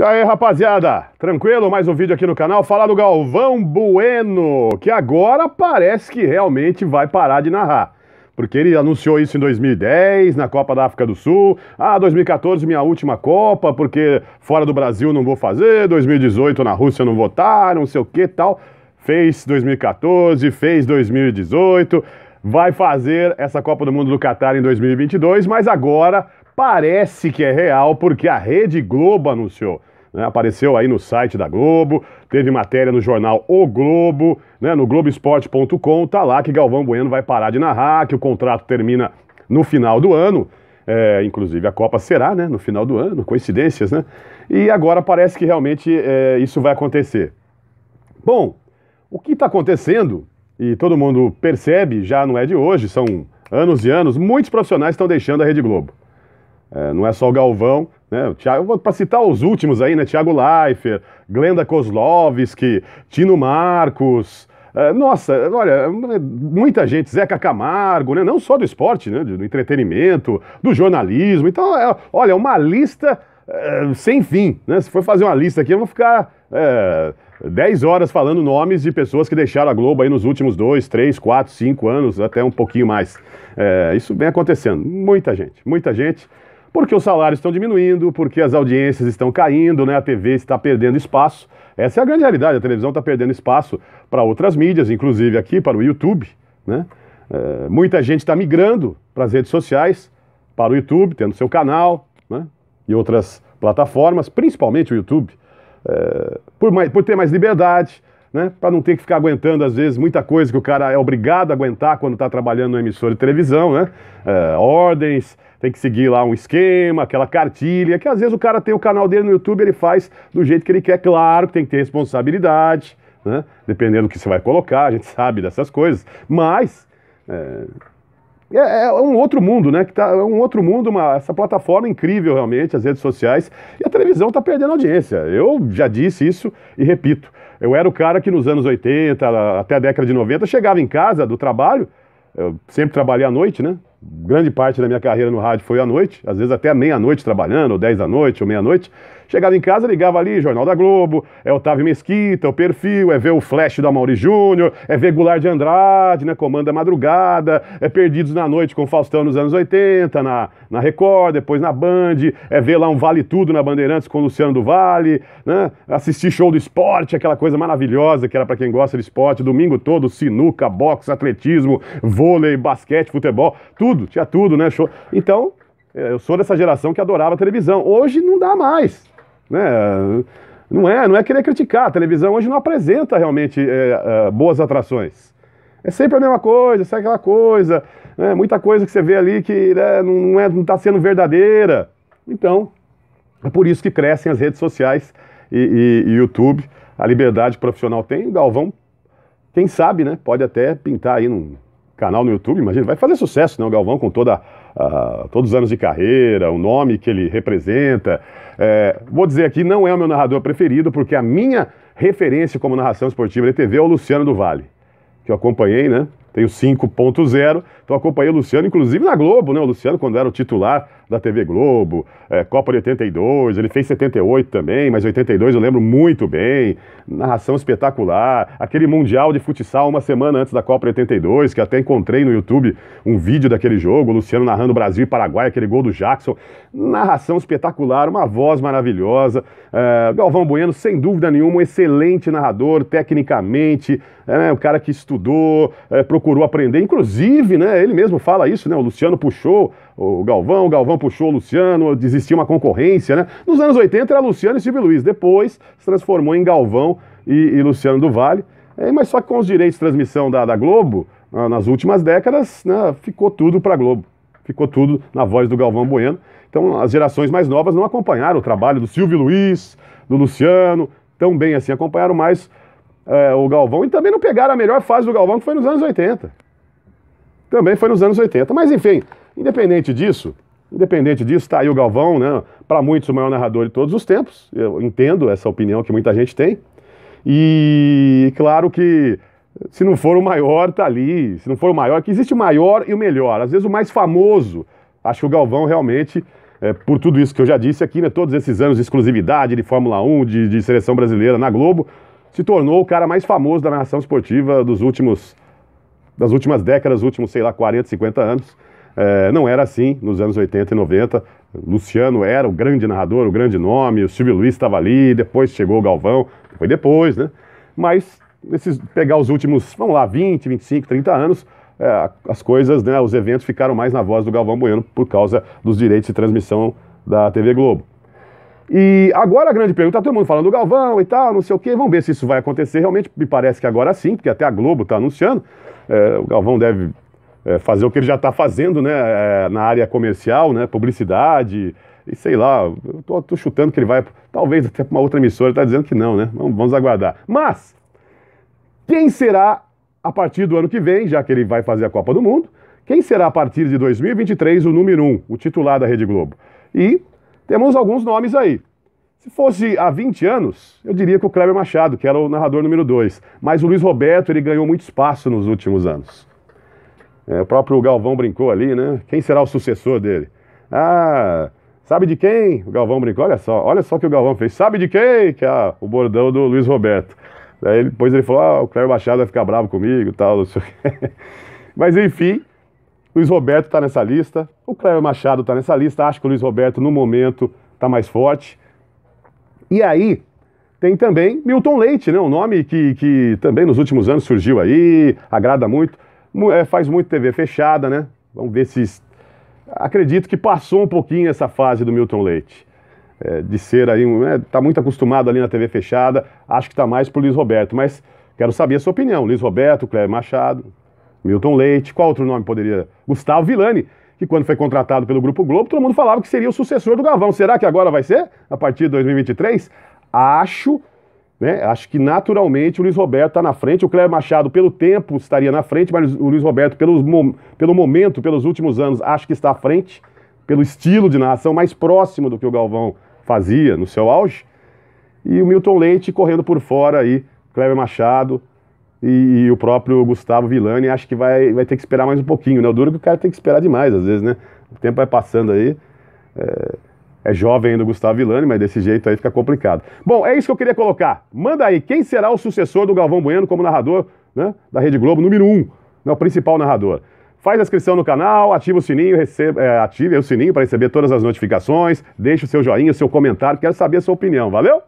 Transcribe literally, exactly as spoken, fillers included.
Isso aí, rapaziada. Tranquilo? Mais um vídeo aqui no canal. Falar do Galvão Bueno, que agora parece que realmente vai parar de narrar. Porque ele anunciou isso em dois mil e dez, na Copa da África do Sul. Ah, dois mil e quatorze, minha última Copa, porque fora do Brasil não vou fazer. dois mil e dezoito, na Rússia não vou estar, não sei o que e tal. Fez dois mil e quatorze, fez dois mil e dezoito. Vai fazer essa Copa do Mundo do Catar em dois mil e vinte e dois, mas agora parece que é real, porque a Rede Globo anunciou. Né, apareceu aí no site da Globo, teve matéria no jornal O Globo, né, no Globoesporte ponto com, tá lá que Galvão Bueno vai parar de narrar, que o contrato termina no final do ano, é, inclusive a Copa será, né, no final do ano, coincidências, né? E agora parece que realmente é, isso vai acontecer. Bom, o que está acontecendo, e todo mundo percebe, já não é de hoje, são anos e anos, muitos profissionais estão deixando a Rede Globo. É, não é só o Galvão, né, o Thiago, para citar os últimos aí, né, Tiago Leifert, Glenda Kozlovski, Tino Marcos, é, nossa, olha, muita gente, Zeca Camargo, né, não só do esporte, né, do entretenimento, do jornalismo, então, é, olha, uma lista é, sem fim, né, se for fazer uma lista aqui, eu vou ficar é, dez horas falando nomes de pessoas que deixaram a Globo aí nos últimos dois, três, quatro, cinco anos, até um pouquinho mais, é, isso vem acontecendo, muita gente, muita gente, porque os salários estão diminuindo, porque as audiências estão caindo, né? A T V está perdendo espaço. Essa é a grande realidade, a televisão está perdendo espaço para outras mídias, inclusive aqui para o YouTube, né? É, muita gente está migrando para as redes sociais, para o YouTube, tendo seu canal, né? E outras plataformas, principalmente o YouTube, é, por, mais, por ter mais liberdade, né? Para não ter que ficar aguentando, às vezes, muita coisa que o cara é obrigado a aguentar quando está trabalhando na emissora de televisão, né? É, ordens, tem que seguir lá um esquema, aquela cartilha, que às vezes o cara tem o canal dele no YouTube, ele faz do jeito que ele quer, claro que tem que ter responsabilidade, né? Dependendo do que você vai colocar, a gente sabe dessas coisas, mas é, é, é um outro mundo, né? Que tá, é um outro mundo, uma, essa plataforma incrível realmente, as redes sociais, e a televisão está perdendo audiência, eu já disse isso e repito, eu era o cara que nos anos oitenta, até a década de noventa, chegava em casa do trabalho, eu sempre trabalhei à noite, né? Grande parte da minha carreira no rádio foi à noite, às vezes até meia-noite trabalhando, ou dez da noite, ou meia-noite. Chegava em casa, ligava ali, Jornal da Globo, é Otávio Mesquita, o perfil, é ver o flash da Mauri Júnior, é ver Gular de Andrade, né, Comando da Madrugada, é Perdidos na Noite com Faustão nos anos oitenta, na, na Record, depois na Band, é ver lá um Vale Tudo na Bandeirantes com o Luciano do Vale, né, assistir show do esporte, aquela coisa maravilhosa que era pra quem gosta de esporte, domingo todo, sinuca, boxe, atletismo, vôlei, basquete, futebol, tudo, tinha tudo, né, show. Então, eu sou dessa geração que adorava a televisão, hoje não dá mais. Né? Não é, não é querer criticar, a televisão hoje não apresenta realmente é, é, boas atrações. É sempre a mesma coisa, sempre aquela coisa, né? Muita coisa que você vê ali que né, não é, não está sendo verdadeira. Então, é por isso que crescem as redes sociais e, e, e YouTube, a liberdade profissional tem, o Galvão, quem sabe, né? Pode até pintar aí num canal no YouTube, imagina, vai fazer sucesso, né? O Galvão com toda Uh, todos os anos de carreira, o nome que ele representa. É, vou dizer aqui, não é o meu narrador preferido, porque a minha referência como narração esportiva de T V é o Luciano do Vale, que eu acompanhei, né? Tenho cinco ponto zero, então acompanhei o Luciano, inclusive na Globo, né? O Luciano, quando era o titular da T V Globo, é, Copa de oitenta e dois, ele fez setenta e oito também, mas oitenta e dois eu lembro muito bem, narração espetacular, aquele Mundial de Futsal uma semana antes da Copa de oitenta e dois, que até encontrei no YouTube um vídeo daquele jogo, o Luciano narrando Brasil e Paraguai, aquele gol do Jackson, narração espetacular, uma voz maravilhosa, é, Galvão Bueno, sem dúvida nenhuma, um excelente narrador, tecnicamente, é, o cara que estudou, é, procurou aprender, inclusive, né, ele mesmo fala isso, né, o Luciano puxou o Galvão, o Galvão puxou o Luciano, desistiu uma concorrência, né? Nos anos oitenta era Luciano e Silvio Luiz, depois se transformou em Galvão e, e Luciano do Vale, é, mas só que com os direitos de transmissão da, da Globo, ah, nas últimas décadas, né, ficou tudo para a Globo, ficou tudo na voz do Galvão Bueno, então as gerações mais novas não acompanharam o trabalho do Silvio Luiz, do Luciano, tão bem assim, acompanharam mais é, o Galvão, e também não pegaram a melhor fase do Galvão, que foi nos anos oitenta, também foi nos anos oitenta, mas enfim, independente disso, Independente disso, está aí o Galvão, né? Para muitos o maior narrador de todos os tempos, eu entendo essa opinião que muita gente tem, e claro que se não for o maior, tá ali, se não for o maior, que existe o maior e o melhor, às vezes o mais famoso, acho que o Galvão realmente é, por tudo isso que eu já disse aqui, né, todos esses anos de exclusividade de Fórmula um, de, de seleção brasileira na Globo, se tornou o cara mais famoso da narração esportiva dos últimos, das últimas décadas, últimos, sei lá, quarenta, cinquenta anos. É, não era assim nos anos oitenta e noventa. Luciano era o grande narrador, o grande nome, o Silvio Luiz estava ali, depois chegou o Galvão, foi depois, né? Mas, esses, pegar os últimos, vamos lá, vinte, vinte e cinco, trinta anos, é, as coisas, né, os eventos ficaram mais na voz do Galvão Bueno por causa dos direitos de transmissão da T V Globo. E agora a grande pergunta, tá todo mundo falando do Galvão e tal, não sei o quê, vamos ver se isso vai acontecer. Realmente me parece que agora sim, porque até a Globo está anunciando, é, o Galvão deve... É, fazer o que ele já está fazendo, né, é, na área comercial, né, publicidade, e sei lá, eu tô, tô chutando que ele vai, talvez até para uma outra emissora, está dizendo que não, né, vamos, vamos aguardar. Mas, quem será, a partir do ano que vem, já que ele vai fazer a Copa do Mundo, quem será a partir de dois mil e vinte e três o número um, o titular da Rede Globo? E temos alguns nomes aí. Se fosse há vinte anos, eu diria que o Cleber Machado, que era o narrador número dois, mas o Luiz Roberto, ele ganhou muito espaço nos últimos anos. É, o próprio Galvão brincou ali, né? Quem será o sucessor dele? Ah, sabe de quem? O Galvão brincou, olha só, olha só o que o Galvão fez. Sabe de quem? Que é ah, o bordão do Luiz Roberto. Daí depois ele falou, ah, o Cleber Machado vai ficar bravo comigo e tal, não sei o quê. Mas enfim, Luiz Roberto está nessa lista, o Cleber Machado está nessa lista, acho que o Luiz Roberto no momento está mais forte. E aí... Tem também Milton Leite, né? Um nome que, que também nos últimos anos surgiu aí, agrada muito. É, faz muito T V fechada, né? Vamos ver se... Acredito que passou um pouquinho essa fase do Milton Leite. É, de ser aí... Um, é, tá muito acostumado ali na T V fechada. Acho que tá mais pro Luiz Roberto, mas quero saber a sua opinião. Luiz Roberto, Cleber Machado, Milton Leite... Qual outro nome poderia... Gustavo Villani, que quando foi contratado pelo Grupo Globo, todo mundo falava que seria o sucessor do Galvão. Será que agora vai ser? A partir de dois mil e vinte e três? Acho... Né? Acho que naturalmente o Luiz Roberto está na frente, o Cleber Machado pelo tempo estaria na frente, mas o Luiz Roberto pelos mom pelo momento, pelos últimos anos, acho que está à frente, pelo estilo de narração mais próximo do que o Galvão fazia no seu auge, e o Milton Leite correndo por fora aí, Cleber Machado e, e o próprio Gustavo Villani, acho que vai, vai ter que esperar mais um pouquinho, né? O duro que o cara tem que esperar demais às vezes, né? O tempo vai passando aí... É... É jovem ainda o Gustavo Villani, mas desse jeito aí fica complicado. Bom, é isso que eu queria colocar. Manda aí, quem será o sucessor do Galvão Bueno como narrador, né, da Rede Globo, número um, né, o principal narrador. Faz a inscrição no canal, ativa o sininho, receba, é, ative o sininho para receber todas as notificações, deixa o seu joinha, o seu comentário, quero saber a sua opinião, valeu?